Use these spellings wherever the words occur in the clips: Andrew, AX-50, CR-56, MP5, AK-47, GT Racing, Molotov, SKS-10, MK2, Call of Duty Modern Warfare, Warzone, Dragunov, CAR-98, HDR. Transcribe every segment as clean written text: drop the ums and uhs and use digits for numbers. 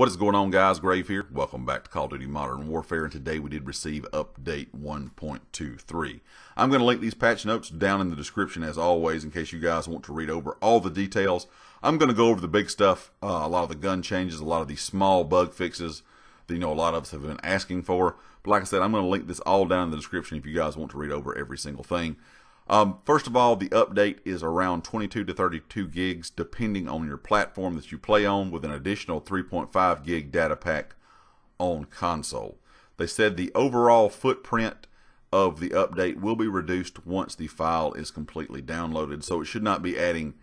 What is going on, guys? Grave here. Welcome back to Call of Duty Modern Warfare, and today we did receive update 1.23. I'm going to link these patch notes down in the description as always in case you guys want to read over all the details. I'm going to go over the big stuff, a lot of the gun changes, a lot of the small bug fixes that a lot of us have been asking for. But like I said, I'm going to link this all down in the description if you guys want to read over every single thing. First of all, the update is around 22 to 32 gigs depending on your platform that you play on, with an additional 3.5 gig data pack on console. They said the overall footprint of the update will be reduced once the file is completely downloaded, so it should not be adding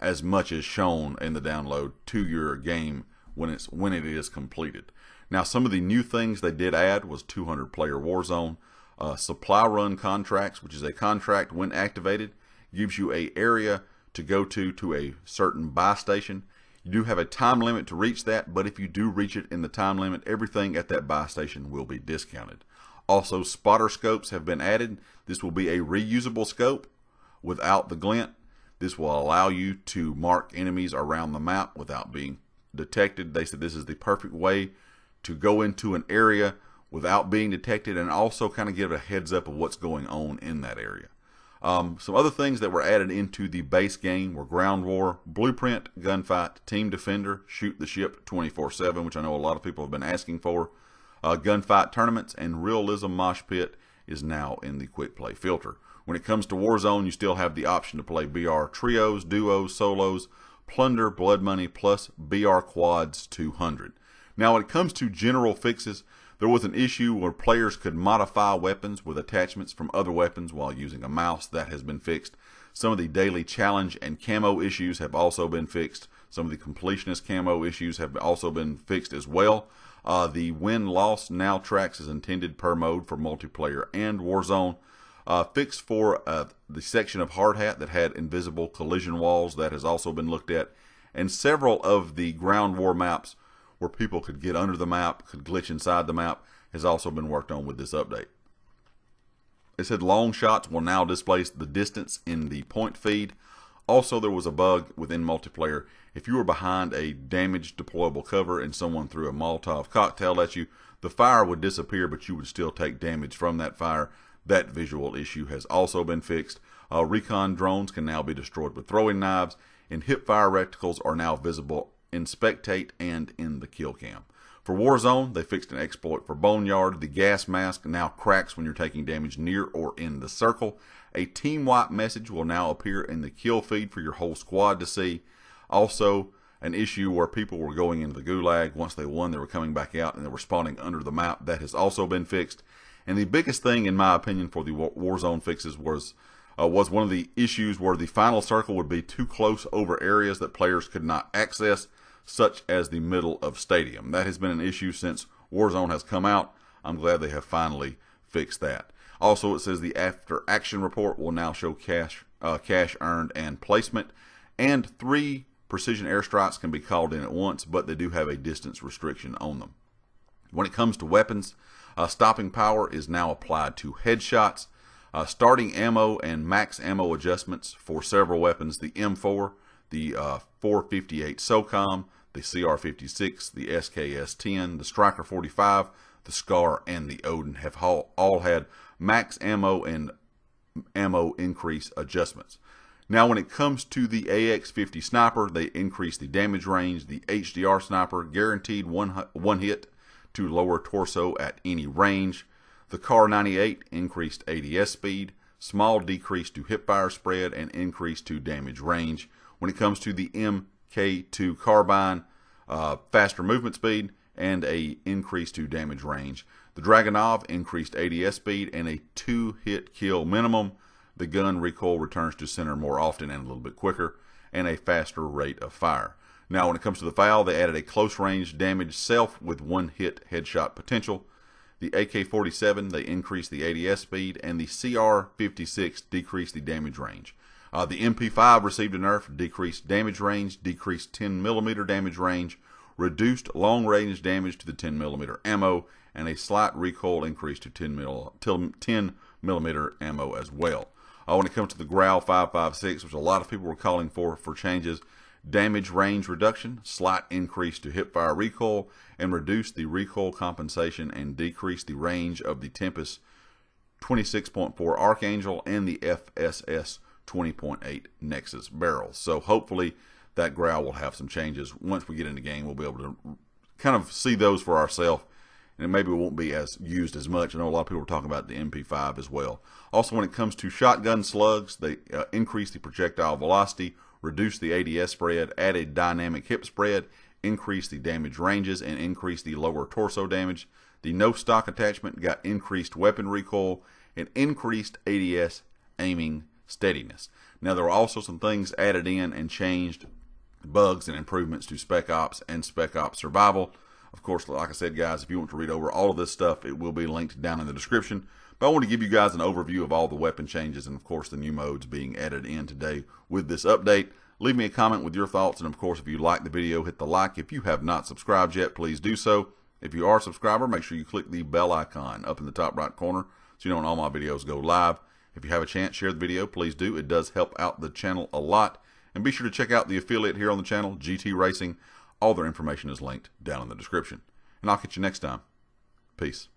as much as shown in the download to your game when it is completed. Now, some of the new things they did add was 200-player Warzone. Supply run contracts, which is a contract when activated, gives you an area to go to a certain buy station. You do have a time limit to reach that, but if you do reach it in the time limit, everything at that buy station will be discounted. Also, spotter scopes have been added. This will be a reusable scope without the glint. This will allow you to mark enemies around the map without being detected. They said this is the perfect way to go into an area without being detected, and also kind of give a heads up of what's going on in that area. Some other things that were added into the base game were Ground War, Blueprint, Gunfight, Team Defender, Shoot the Ship 24/7, which I know a lot of people have been asking for, Gunfight Tournaments, and Realism Mosh Pit is now in the Quick Play filter. When it comes to Warzone, you still have the option to play BR Trios, Duos, Solos, Plunder, Blood Money, plus BR Quads 200. Now, when it comes to general fixes, there was an issue where players could modify weapons with attachments from other weapons while using a mouse. That has been fixed. Some of the daily challenge and camo issues have also been fixed. Some of the completionist camo issues have also been fixed as well. The win-loss now tracks is intended per mode for multiplayer and Warzone. Fixed for the section of Hard Hat that had invisible collision walls. That has also been looked at. And several of the Ground War maps, where people could get under the map, could glitch inside the map, has also been worked on with this update. It said long shots will now displace the distance in the point feed. Also, there was a bug within multiplayer. If you were behind a damaged deployable cover and someone threw a Molotov cocktail at you, the fire would disappear, but you would still take damage from that fire. That visual issue has also been fixed. Recon drones can now be destroyed with throwing knives, and hipfire reticles are now visible in Spectate and in the kill cam. For Warzone, they fixed an exploit for Boneyard. The gas mask now cracks when you're taking damage near or in the circle. A team wipe message will now appear in the kill feed for your whole squad to see. Also, an issue where people were going into the gulag. Once they won, they were coming back out and they were spawning under the map. That has also been fixed. And the biggest thing, in my opinion, for the Warzone fixes was one of the issues where the final circle would be too close over areas that players could not access, such as the middle of stadium. That has been an issue since Warzone has come out. I'm glad they have finally fixed that. Also, it says the after action report will now show cash earned and placement, and 3 precision airstrikes can be called in at once, but they do have a distance restriction on them. When it comes to weapons, stopping power is now applied to headshots. Starting ammo and max ammo adjustments for several weapons: the M4, the 458 SOCOM, the CR56, the SKS-10, the Striker 45, the SCAR, and the Odin have all had max ammo and ammo increase adjustments. Now, when it comes to the AX-50 sniper, they increased the damage range. The HDR sniper guaranteed one hit to lower torso at any range. The CAR-98 increased ADS speed, small decrease to hipfire spread, and increase to damage range. When it comes to the MK2 carbine, faster movement speed and a increase to damage range. The Dragunov increased ADS speed and a 2-hit kill minimum. The gun recoil returns to center more often and a little bit quicker, and a faster rate of fire. Now, when it comes to the foul, they added a close range damage self with 1-hit headshot potential. The AK-47, they increased the ADS speed, and the CR-56 decreased the damage range. The MP5 received a nerf, decreased damage range, decreased 10mm damage range, reduced long-range damage to the 10mm ammo, and a slight recoil increase to 10mm ammo as well. When it comes to the Growl 556, which a lot of people were calling for changes, damage range reduction, slight increase to hipfire recoil, and reduce the recoil compensation and decrease the range of the Tempest 26.4 Archangel and the FSS 20.8 Nexus barrels. So hopefully that growl will have some changes. Once we get in the game, we'll be able to kind of see those for ourselves, and maybe it won't be as used as much. I know a lot of people are talking about the MP5 as well. Also, when it comes to shotgun slugs, they increase the projectile velocity, reduce the ADS spread, add a dynamic hip spread, increase the damage ranges, and increase the lower torso damage. The no stock attachment got increased weapon recoil and increased ADS aiming steadiness. Now, there were also some things added in and changed, bugs and improvements to Spec Ops and Spec Ops Survival. Of course, like I said, guys, if you want to read over all of this stuff, it will be linked down in the description. But I want to give you guys an overview of all the weapon changes and, of course, the new modes being added in today with this update. Leave me a comment with your thoughts, and, of course, if you like the video, hit the like. If you have not subscribed yet, please do so. If you are a subscriber, make sure you click the bell icon up in the top right corner so you know when all my videos go live. If you have a chance, share the video. Please do. It does help out the channel a lot. And be sure to check out the affiliate here on the channel, GT Racing. All their information is linked down in the description. And I'll catch you next time. Peace.